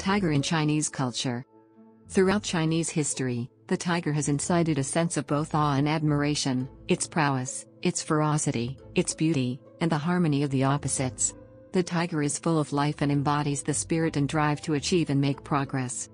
Tiger in Chinese culture. Throughout Chinese history, the tiger has incited a sense of both awe and admiration, its prowess, its ferocity, its beauty, and the harmony of the opposites. The tiger is full of life and embodies the spirit and drive to achieve and make progress.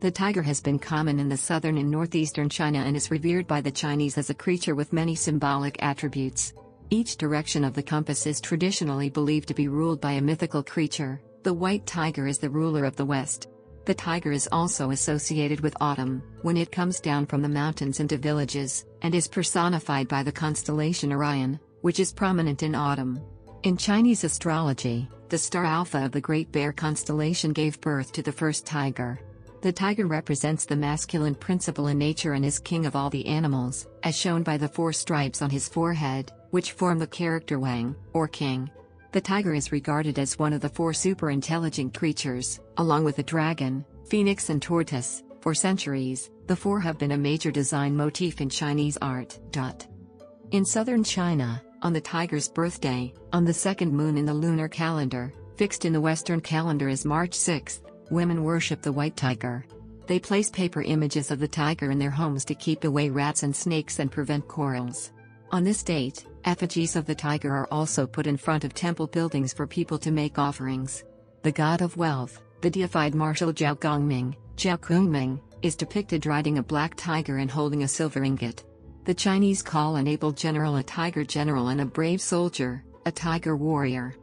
The tiger has been common in the southern and northeastern China and is revered by the Chinese as a creature with many symbolic attributes. Each direction of the compass is traditionally believed to be ruled by a mythical creature. The white tiger is the ruler of the West. The tiger is also associated with autumn, when it comes down from the mountains into villages, and is personified by the constellation Orion, which is prominent in autumn. In Chinese astrology, the star Alpha of the Great Bear constellation gave birth to the first tiger. The tiger represents the masculine principle in nature and is king of all the animals, as shown by the four stripes on his forehead, which form the character Wang, or king. The tiger is regarded as one of the four super-intelligent creatures, along with the dragon, phoenix and tortoise. For centuries, the four have been a major design motif in Chinese art. In southern China, on the tiger's birthday, on the second moon in the lunar calendar, fixed in the Western calendar as March 6, women worship the white tiger. They place paper images of the tiger in their homes to keep away rats and snakes and prevent quarrels. On this date, effigies of the tiger are also put in front of temple buildings for people to make offerings. The god of wealth, the deified martial Zhao Gongming, is depicted riding a black tiger and holding a silver ingot. The Chinese call an able general a tiger general and a brave soldier, a tiger warrior.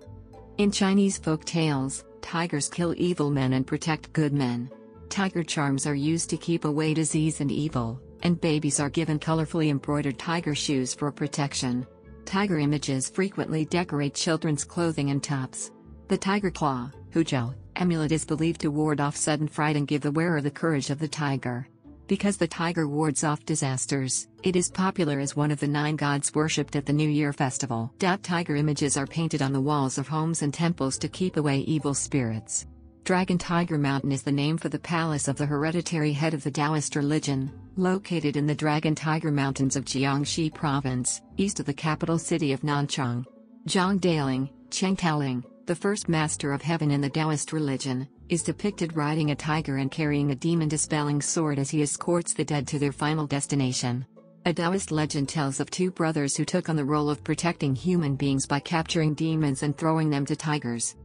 In Chinese folk tales, tigers kill evil men and protect good men. Tiger charms are used to keep away disease and evil, and babies are given colorfully embroidered tiger shoes for protection. Tiger images frequently decorate children's clothing and tops. The tiger claw, huzhou, amulet is believed to ward off sudden fright and give the wearer the courage of the tiger. Because the tiger wards off disasters, it is popular as one of the 9 gods worshipped at the New Year festival. Tiger images are painted on the walls of homes and temples to keep away evil spirits. Dragon Tiger Mountain is the name for the palace of the hereditary head of the Taoist religion, located in the Dragon Tiger Mountains of Jiangxi Province, east of the capital city of Nanchang. Zhang Daoling, the first master of heaven in the Taoist religion, is depicted riding a tiger and carrying a demon-dispelling sword as he escorts the dead to their final destination. A Taoist legend tells of 2 brothers who took on the role of protecting human beings by capturing demons and throwing them to tigers.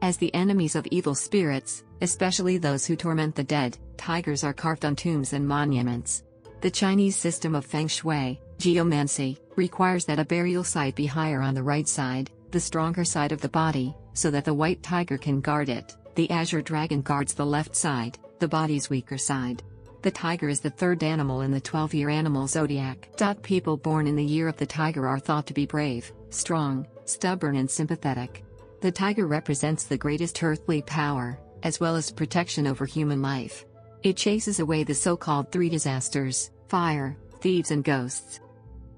As the enemies of evil spirits, especially those who torment the dead, tigers are carved on tombs and monuments. The Chinese system of Feng Shui, geomancy, requires that a burial site be higher on the right side, the stronger side of the body, so that the white tiger can guard it. The azure dragon guards the left side, the body's weaker side. The tiger is the 3rd animal in the 12-year animal zodiac. People born in the year of the tiger are thought to be brave, strong, stubborn and sympathetic. The tiger represents the greatest earthly power, as well as protection over human life. It chases away the so-called 3 disasters: fire, thieves and ghosts.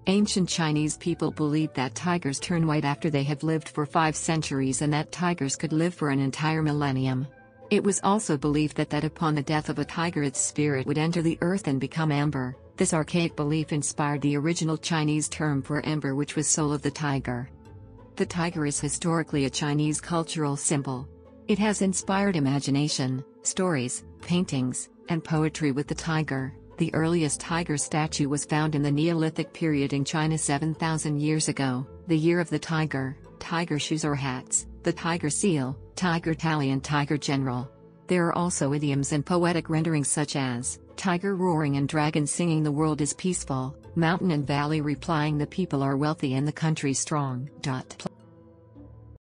Ancient Chinese people believed that tigers turn white after they have lived for 5 centuries and that tigers could live for an entire millennium. It was also believed that upon the death of a tiger its spirit would enter the earth and become amber. This archaic belief inspired the original Chinese term for amber, which was soul of the tiger. The tiger is historically a Chinese cultural symbol. It has inspired imagination, stories, paintings, and poetry with the tiger. The earliest tiger statue was found in the Neolithic period in China 7,000 years ago, the year of the tiger, tiger shoes or hats, the tiger seal, tiger tally and tiger general. There are also idioms and poetic renderings such as, tiger roaring and dragon singing the world is peaceful, mountain and valley replying the people are wealthy and the country strong.